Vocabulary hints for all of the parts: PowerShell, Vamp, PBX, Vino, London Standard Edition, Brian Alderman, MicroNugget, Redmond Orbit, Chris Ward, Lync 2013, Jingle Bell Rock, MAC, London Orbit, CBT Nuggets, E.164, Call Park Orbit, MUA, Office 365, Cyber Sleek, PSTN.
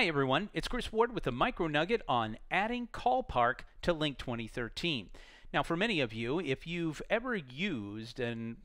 Hi everyone, it's Chris Ward with a MicroNugget on adding Call Park to Link 2013. Now for many of you, if you've ever used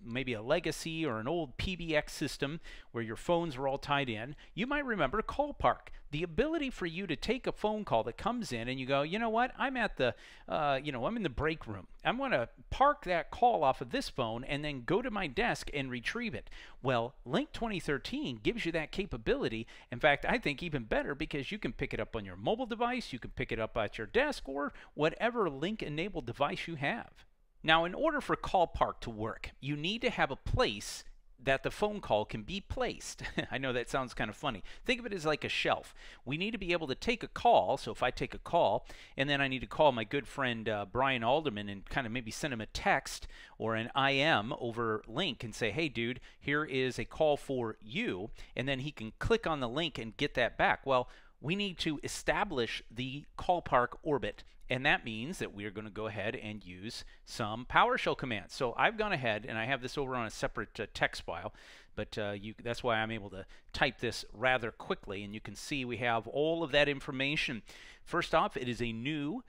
maybe a legacy or an old PBX system where your phones were all tied in, you might remember Call Park. The ability for you to take a phone call that comes in and you go, you know what, I'm at the, I'm in the break room. I'm going to park that call off of this phone and then go to my desk and retrieve it. Well, Link 2013 gives you that capability. In fact, I think even better because you can pick it up on your mobile device, you can pick it up at your desk or whatever Link-enabled device you have. Now, in order for Call Park to work, you need to have a place that the phone call can be placed. I know that sounds kind of funny. Think of it as like a shelf. We need to be able to take a call. So if I take a call and then I need to call my good friend Brian Alderman and kind of maybe send him a text or an IM over link and say, hey dude, here is a call for you. And then he can click on the link and get that back. Well, we need to establish the Call Park orbit. And that means that we're going to go ahead and use some PowerShell commands. So I've gone ahead and I have this over on a separate text file, but that's why I'm able to type this rather quickly. And you can see we have all of that information. First off, it is a new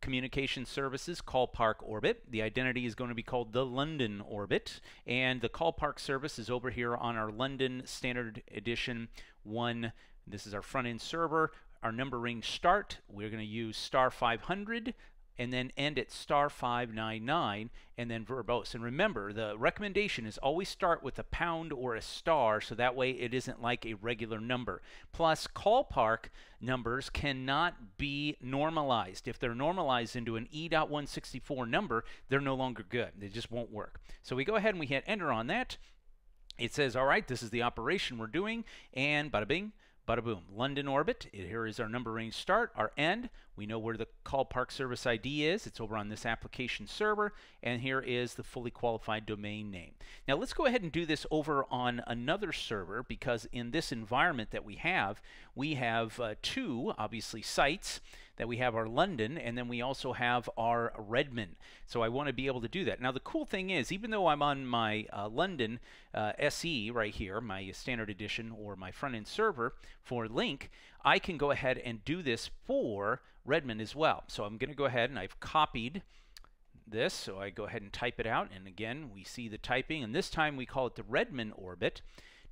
Communication Services Call Park Orbit. The identity is going to be called the London Orbit, and the Call Park service is over here on our London Standard Edition 1. This is our front-end server. Our number range start, we're going to use star 500 and then end at star 599 and then verbose. And remember, the recommendation is always start with a pound or a star, so that way it isn't like a regular number. Plus, Call Park numbers cannot be normalized. If they're normalized into an E.164 number, they're no longer good. They just won't work. So we go ahead and we hit enter on that. It says, all right, this is the operation we're doing, and bada bing, bada boom. London Orbit, here is our number range start, our end. We know where the Call Park service ID is. It's over on this application server, and here is the fully qualified domain name. Now let's go ahead and do this over on another server, because in this environment that we have two, obviously, sites that we have our London, and then we also have our Redmond. So I want to be able to do that. Now the cool thing is, even though I'm on my London SE right here, my standard edition or my front-end server for Link, I can go ahead and do this for Redmond as well. So I'm going to go ahead and I've copied this. So I go ahead and type it out. And again, we see the typing, and this time we call it the Redmond Orbit.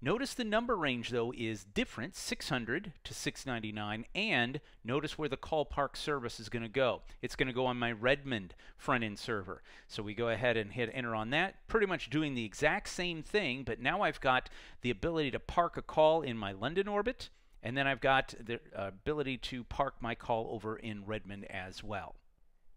Notice the number range, though, is different, 600 to 699, and notice where the Call Park service is going to go. It's going to go on my Redmond front-end server. So we go ahead and hit enter on that, pretty much doing the exact same thing, but now I've got the ability to park a call in my London orbit, and then I've got the ability to park my call over in Redmond as well.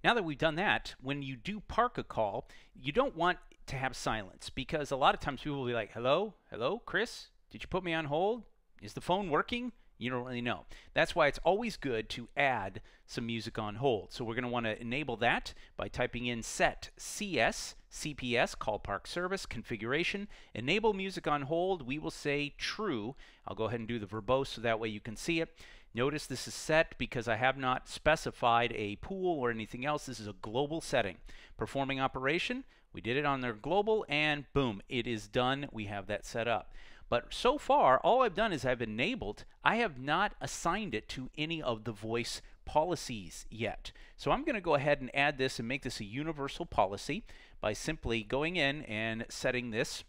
Now that we've done that, when you do park a call, you don't want to have silence, because a lot of times people will be like, hello, hello, Chris, did you put me on hold? Is the phone working? You don't really know. That's why it's always good to add some music on hold. So we're going to want to enable that by typing in set CS, CPS, Call Park Service, Configuration, Enable Music on Hold. We will say true. I'll go ahead and do the verbose so that way you can see it. Notice this is set because I have not specified a pool or anything else. This is a global setting. Performing operation, we did it on their global, and boom, it is done. We have that set up. But so far, all I've done is I've enabled, I have not assigned it to any of the voice policies yet. So I'm going to go ahead and add this and make this a universal policy by simply going in and setting this.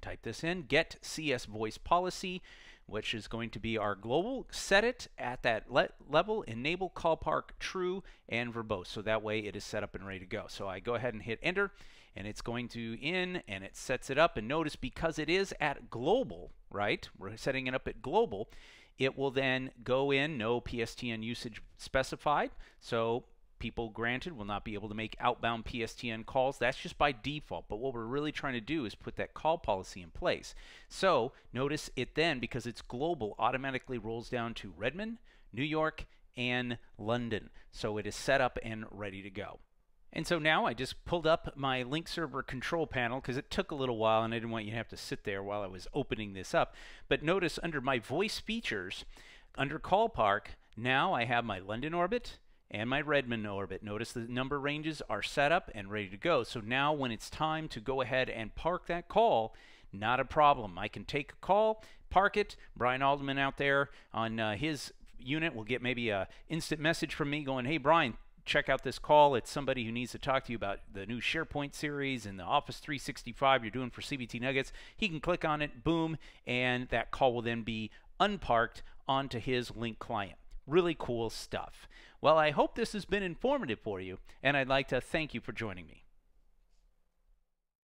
Type this in, get CS voice policy, which is going to be our global, set it at that level, enable Call Park true and verbose. So that way it is set up and ready to go. So I go ahead and hit enter, and it's going to in and it sets it up. And notice, because it is at global, right? We're setting it up at global. It will then go in, no PSTN usage specified. So people granted will not be able to make outbound PSTN calls. That's just by default, but what we're really trying to do is put that call policy in place. So notice it then, because it's global, automatically rolls down to Redmond, New York, and London. So it is set up and ready to go. And so now I just pulled up my Link server control panel, because it took a little while and I didn't want you to have to sit there while I was opening this up. But notice under my voice features, under Call Park, now I have my London orbit and my Redmond orbit. Notice the number ranges are set up and ready to go. So now when it's time to go ahead and park that call, not a problem. I can take a call, park it. Brian Alderman out there on his unit will get maybe a instant message from me going, hey, Brian, check out this call. It's somebody who needs to talk to you about the new SharePoint series and the Office 365 you're doing for CBT Nuggets. He can click on it, boom, and that call will then be unparked onto his link client. Really cool stuff. Well, I hope this has been informative for you, and I'd like to thank you for joining me.